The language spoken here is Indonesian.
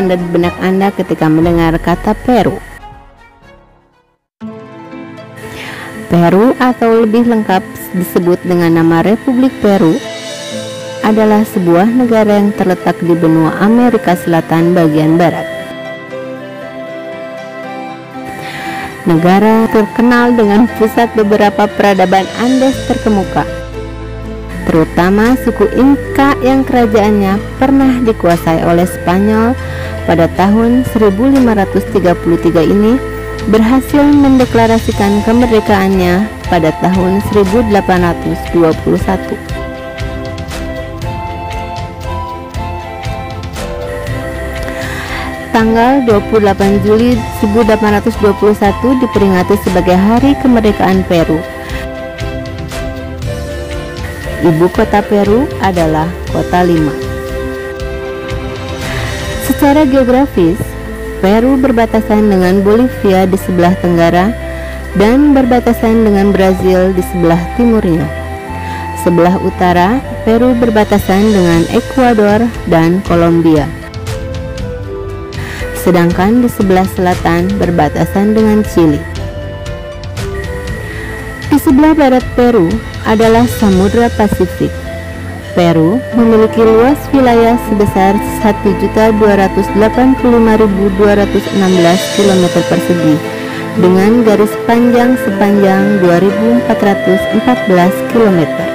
Anda di benak Anda ketika mendengar kata Peru? Peru, atau lebih lengkap disebut dengan nama Republik Peru, adalah sebuah negara yang terletak di benua Amerika Selatan bagian barat. Negara terkenal dengan pusat beberapa peradaban Andes terkemuka, terutama suku Inca yang kerajaannya pernah dikuasai oleh Spanyol. Pada tahun 1533 ini berhasil mendeklarasikan kemerdekaannya pada tahun 1821. Tanggal 28 Juli 1821 diperingati sebagai Hari Kemerdekaan Peru. Ibu kota Peru adalah kota Lima. Secara geografis, Peru berbatasan dengan Bolivia di sebelah tenggara dan berbatasan dengan Brazil di sebelah timurnya. Sebelah utara, Peru berbatasan dengan Ekuador dan Kolombia. Sedangkan di sebelah selatan berbatasan dengan Chili. Di sebelah barat Peru adalah Samudra Pasifik. Peru memiliki luas wilayah sebesar 1.285.216 km persegi dengan garis panjang sepanjang 2.414 km.